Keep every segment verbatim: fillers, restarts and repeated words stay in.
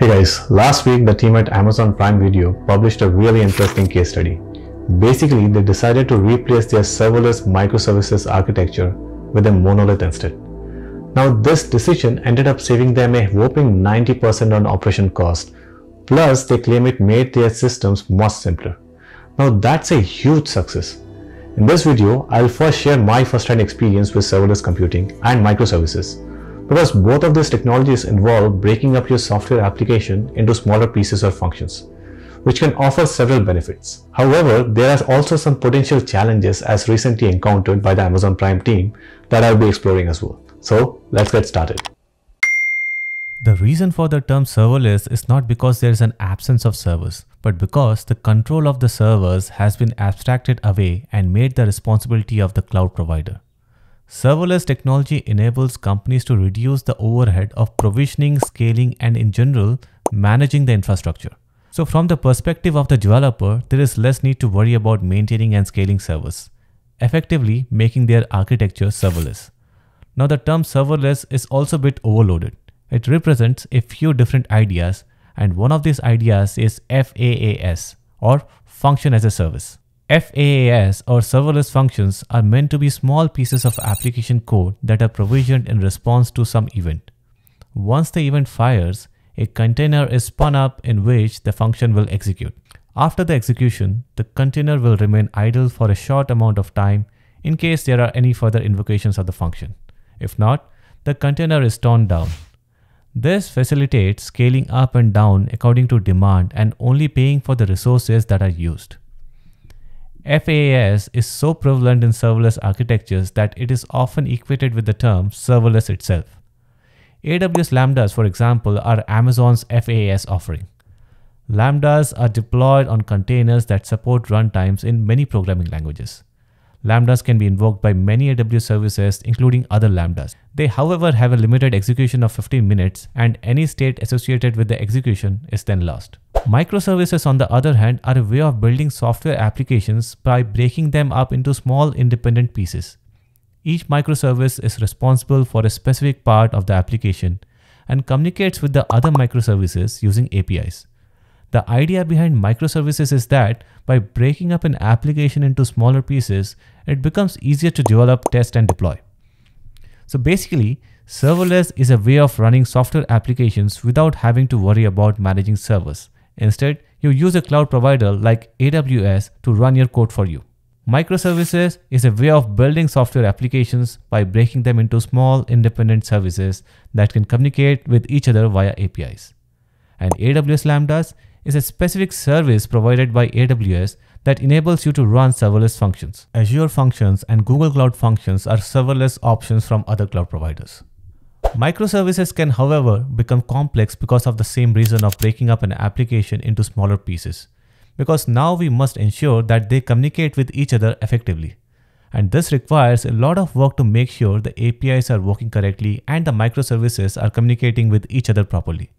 Hey guys, last week the team at Amazon Prime Video published a really interesting case study. Basically, they decided to replace their serverless microservices architecture with a monolith instead. Now this decision ended up saving them a whopping ninety percent on operation cost, plus they claim it made their systems much simpler. Now that's a huge success. In this video, I'll first share my first-hand experience with serverless computing and microservices, because both of these technologies involve breaking up your software application into smaller pieces or functions, which can offer several benefits. However, there are also some potential challenges as recently encountered by the Amazon Prime team that I'll be exploring as well. So let's get started. The reason for the term serverless is not because there is an absence of servers, but because the control of the servers has been abstracted away and made the responsibility of the cloud provider. Serverless technology enables companies to reduce the overhead of provisioning, scaling, and in general, managing the infrastructure. So from the perspective of the developer, there is less need to worry about maintaining and scaling servers, effectively making their architecture serverless. Now the term serverless is also a bit overloaded. It represents a few different ideas, and one of these ideas is F A A S, or function as a service. F A A S or serverless functions are meant to be small pieces of application code that are provisioned in response to some event. Once the event fires, a container is spun up in which the function will execute. After the execution, the container will remain idle for a short amount of time in case there are any further invocations of the function. If not, the container is torn down. This facilitates scaling up and down according to demand and only paying for the resources that are used. F A A S is so prevalent in serverless architectures that it is often equated with the term serverless itself. A W S Lambdas, for example, are Amazon's F A A S offering. Lambdas are deployed on containers that support runtimes in many programming languages. Lambdas can be invoked by many A W S services, including other Lambdas. They, however, have a limited execution of fifteen minutes, and any state associated with the execution is then lost. Microservices, on the other hand, are a way of building software applications by breaking them up into small independent pieces. Each microservice is responsible for a specific part of the application and communicates with the other microservices using A P Is. The idea behind microservices is that by breaking up an application into smaller pieces, it becomes easier to develop, test, and deploy. So basically, serverless is a way of running software applications without having to worry about managing servers. Instead, you use a cloud provider like A W S to run your code for you. Microservices is a way of building software applications by breaking them into small independent services that can communicate with each other via A P Is. And A W S Lambdas is a specific service provided by A W S that enables you to run serverless functions. Azure Functions and Google Cloud Functions are serverless options from other cloud providers. Microservices can, however, become complex because of the same reason of breaking up an application into smaller pieces, because now we must ensure that they communicate with each other effectively. And this requires a lot of work to make sure the A P Is are working correctly and the microservices are communicating with each other properly.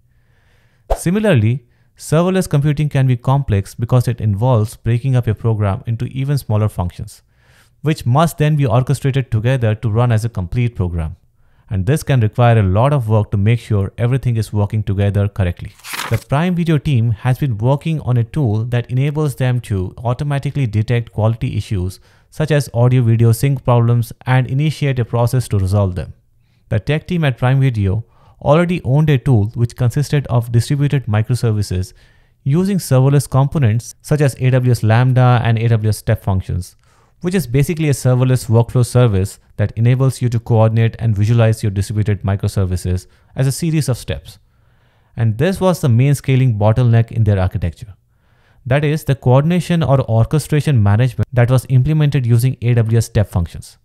Similarly, serverless computing can be complex because it involves breaking up your program into even smaller functions, which must then be orchestrated together to run as a complete program. And this can require a lot of work to make sure everything is working together correctly. The Prime Video team has been working on a tool that enables them to automatically detect quality issues such as audio-video sync problems and initiate a process to resolve them. The tech team at Prime Video already owned a tool which consisted of distributed microservices using serverless components such as A W S Lambda and A W S Step Functions, which is basically a serverless workflow service that enables you to coordinate and visualize your distributed microservices as a series of steps. And this was the main scaling bottleneck in their architecture. That is, the coordination or orchestration management that was implemented using A W S Step Functions.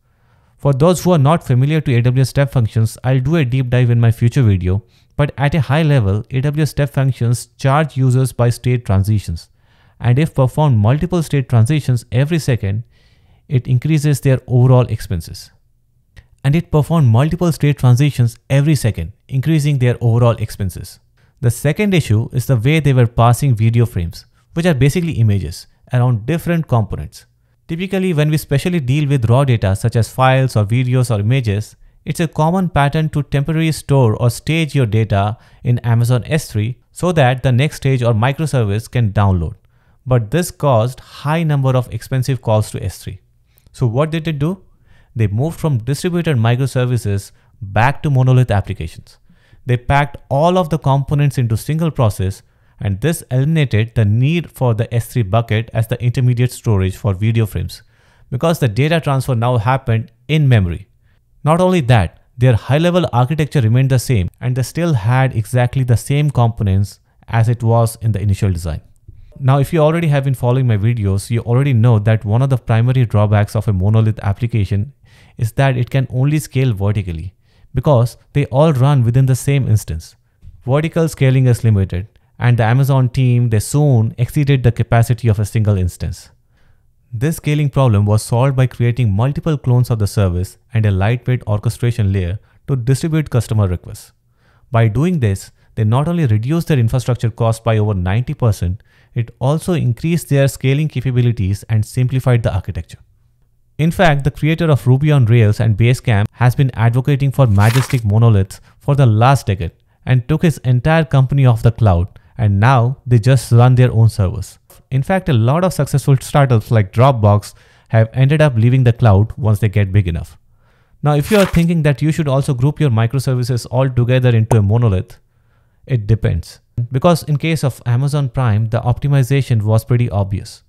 For those who are not familiar to A W S Step Functions, I'll do a deep dive in my future video, but at a high level, A W S Step Functions charge users by state transitions. And if performed multiple state transitions every second, it increases their overall expenses. And it performed multiple state transitions every second, increasing their overall expenses. The second issue is the way they were passing video frames, which are basically images, around different components. Typically, when we specially deal with raw data such as files or videos or images, it's a common pattern to temporarily store or stage your data in Amazon S three so that the next stage or microservice can download. But this caused high number of expensive calls to S three. So what did it do? They moved from distributed microservices back to monolith applications. They packed all of the components into single process, and this eliminated the need for the S three bucket as the intermediate storage for video frames, because the data transfer now happened in memory. Not only that, their high-level architecture remained the same, and they still had exactly the same components as it was in the initial design. Now, if you already have been following my videos, you already know that one of the primary drawbacks of a monolith application is that it can only scale vertically, because they all run within the same instance. Vertical scaling is limited, and the Amazon team, they soon exceeded the capacity of a single instance. This scaling problem was solved by creating multiple clones of the service and a lightweight orchestration layer to distribute customer requests. By doing this, they not only reduced their infrastructure cost by over ninety percent, it also increased their scaling capabilities and simplified the architecture. In fact, the creator of Ruby on Rails and Basecamp has been advocating for majestic monoliths for the last decade and took his entire company off the cloud, and now they just run their own servers. In fact, a lot of successful startups like Dropbox have ended up leaving the cloud once they get big enough. Now, if you are thinking that you should also group your microservices all together into a monolith, it depends. Because in case of Amazon Prime, the optimization was pretty obvious.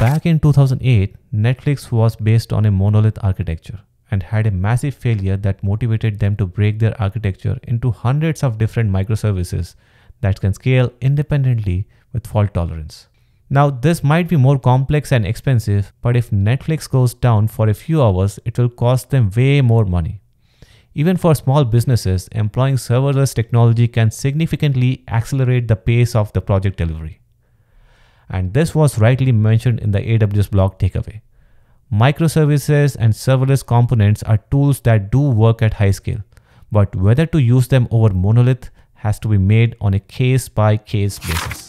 Back in two thousand eight, Netflix was based on a monolith architecture and had a massive failure that motivated them to break their architecture into hundreds of different microservices that can scale independently with fault tolerance. Now, this might be more complex and expensive, but if Netflix goes down for a few hours, it will cost them way more money. Even for small businesses, employing serverless technology can significantly accelerate the pace of the project delivery. And this was rightly mentioned in the A W S blog takeaway. Microservices and serverless components are tools that do work at high scale, but whether to use them over monolith has to be made on a case-by-case basis.